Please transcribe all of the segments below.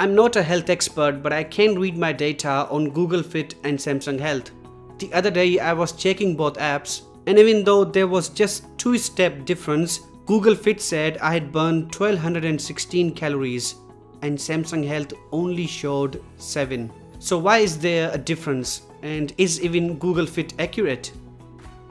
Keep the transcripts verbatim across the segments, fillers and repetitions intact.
I'm not a health expert, but I can read my data on Google Fit and Samsung Health. The other day I was checking both apps, and even though there was just two-step difference, Google Fit said I had burned twelve sixteen calories and Samsung Health only showed seven. So why is there a difference, and is even Google Fit accurate?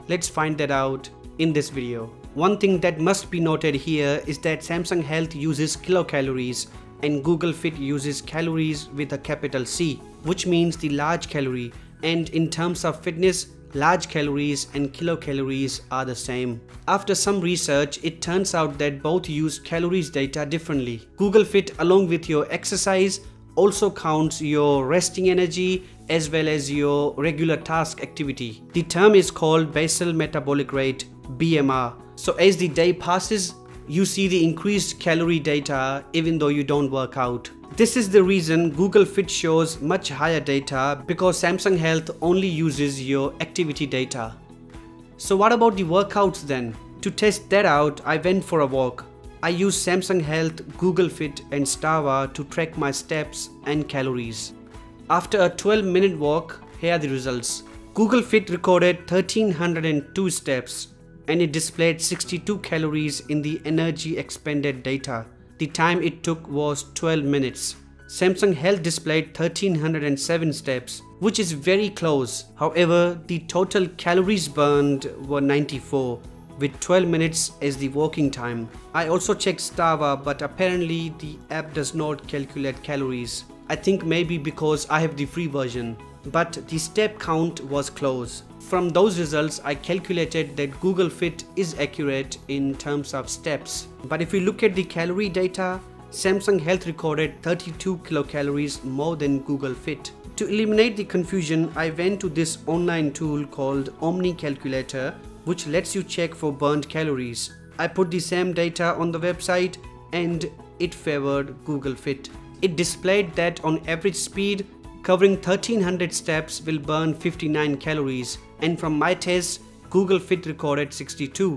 Let's find that out in this video. One thing that must be noted here is that Samsung Health uses kilocalories and Google Fit uses calories with a capital C, which means the large calorie, and in terms of fitness, large calories and kilocalories are the same. After some research, it turns out that both use calories data differently. Google Fit, along with your exercise, also counts your resting energy as well as your regular task activity. The term is called basal metabolic rate, B M R. So as the day passes, you see the increased calorie data even though you don't work out. This is the reason Google Fit shows much higher data, because Samsung Health only uses your activity data. So what about the workouts then? To test that out, I went for a walk. I used Samsung Health, Google Fit and Strava to track my steps and calories. After a twelve minute walk, here are the results. Google Fit recorded one thousand three hundred two steps, and it displayed sixty-two calories in the energy expended data. The time it took was twelve minutes. Samsung Health displayed one thousand three hundred seven steps, which is very close. However, the total calories burned were ninety-four, with twelve minutes as the walking time. I also checked Strava, but apparently the app does not calculate calories. I think maybe because I have the free version. But the step count was close. From those results, I calculated that Google Fit is accurate in terms of steps. But if we look at the calorie data, Samsung Health recorded thirty-two kilocalories more than Google Fit. To eliminate the confusion, I went to this online tool called Omni Calculator, which lets you check for burned calories. I put the same data on the website and it favored Google Fit. It displayed that on average speed, covering thirteen hundred steps will burn fifty-nine calories, and from my test, Google Fit recorded sixty-two.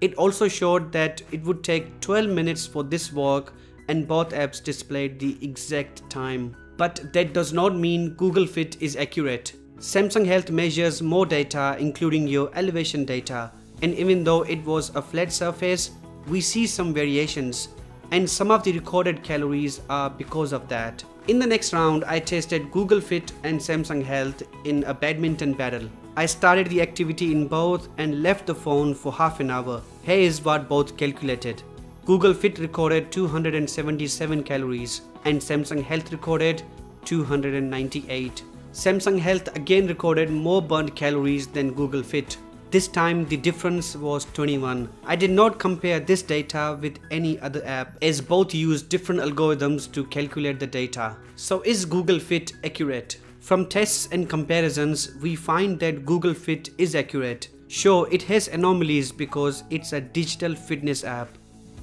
It also showed that it would take twelve minutes for this walk, and both apps displayed the exact time. But that does not mean Google Fit is accurate. Samsung Health measures more data, including your elevation data, and even though it was a flat surface, we see some variations, and some of the recorded calories are because of that. In the next round, I tested Google Fit and Samsung Health in a badminton battle. I started the activity in both and left the phone for half an hour. Here is what both calculated. Google Fit recorded two hundred seventy-seven calories and Samsung Health recorded two hundred ninety-eight. Samsung Health again recorded more burned calories than Google Fit. This time the difference was twenty-one. I did not compare this data with any other app, as both use different algorithms to calculate the data. So is Google Fit accurate? From tests and comparisons, we find that Google Fit is accurate. Sure, it has anomalies because it's a digital fitness app,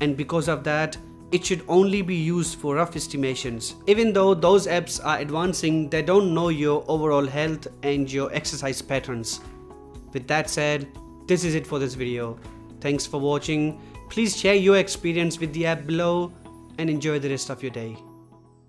and because of that, it should only be used for rough estimations. Even though those apps are advancing, they don't know your overall health and your exercise patterns. With that said, this is it for this video. Thanks for watching. Please share your experience with the app below and enjoy the rest of your day.